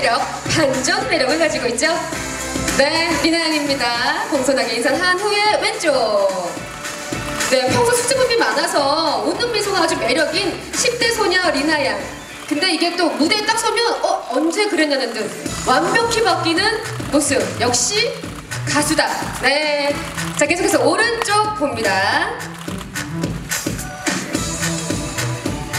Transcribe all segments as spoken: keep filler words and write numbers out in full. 매력, 반전 매력을 가지고 있죠. 네, 리나양입니다. 공손하게 인사한 후에 왼쪽. 네, 평소 수줍음이 많아서 웃는 미소가 아주 매력인 십 대 소녀 리나양. 근데 이게 또 무대에 딱 서면 어? 언제 그랬냐는 듯 완벽히 바뀌는 모습. 역시 가수다. 네, 자 계속해서 오른쪽 봅니다.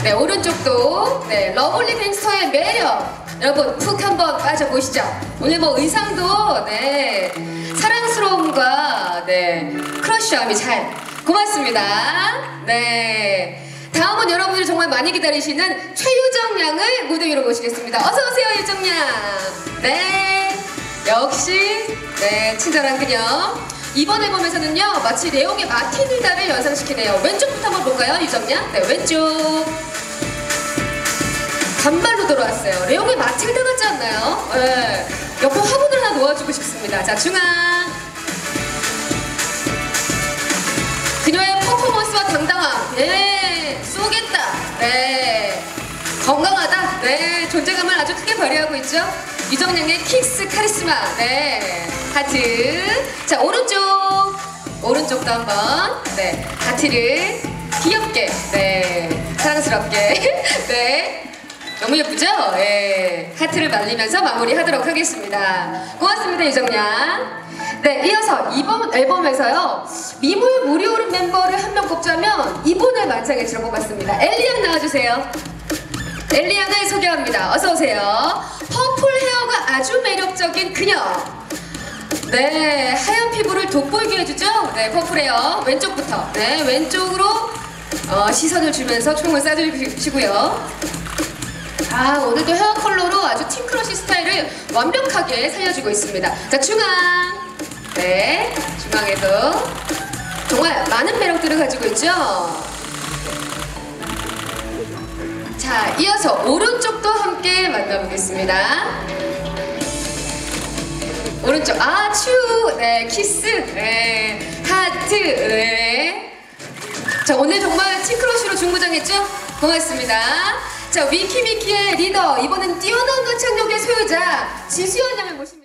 네, 오른쪽도 네, 러블리 댄서의 매력 여러분 푹 한번 빠져보시죠. 오늘 뭐 의상도 네, 사랑스러움과 네, 크러쉬함이 잘 고맙습니다. 네, 다음은 여러분들이 정말 많이 기다리시는 최유정 양을 무대 위로 모시겠습니다. 어서오세요 유정 양. 네, 역시 네, 친절한 그녀. 이번 앨범에서는요 마치 레옹의 마티닐다를 연상시키네요. 왼쪽부터 한번 볼까요 유정 양? 네, 왼쪽 단발로 돌아왔어요. 레옹의 마틸다 같지 않나요? 네. 옆에 화분을 하나 놓아주고 싶습니다. 자, 중앙. 그녀의 퍼포먼스와 당당함. 네. 쏘겠다. 네. 건강하다. 네. 존재감을 아주 크게 발휘하고 있죠. 유정양의 킥스 카리스마. 네. 하트. 자, 오른쪽. 오른쪽도 한번. 네. 하트를 귀엽게. 네. 사랑스럽게. 네. 너무 예쁘죠? 예. 하트를 말리면서 마무리하도록 하겠습니다. 고맙습니다 유정양. 네, 이어서 이번 앨범에서요 미모의 무리오른 멤버를 한 명 꼽자면 이분을 만장일치로 뽑았습니다. 엘리안 나와주세요. 엘리안을 소개합니다. 어서오세요. 퍼플 헤어가 아주 매력적인 그녀. 네, 하얀 피부를 돋보이게 해주죠. 네, 퍼플 헤어 왼쪽부터. 네, 왼쪽으로 어, 시선을 주면서 총을 쏴주시고요. 아, 오늘도 헤어 컬러로 아주 팀크러쉬 스타일을 완벽하게 살려주고 있습니다. 자, 중앙. 네, 중앙에도 정말 많은 매력들을 가지고 있죠. 자, 이어서 오른쪽도 함께 만나보겠습니다. 오른쪽, 아, 츄, 네, 키스, 네, 하트, 네. 자, 오늘 정말 팀크러쉬로 중무장했죠? 고맙습니다. 자, 위키미키의 리더, 이번엔 뛰어난 가창력의 소유자 지수연 양을 모십니다.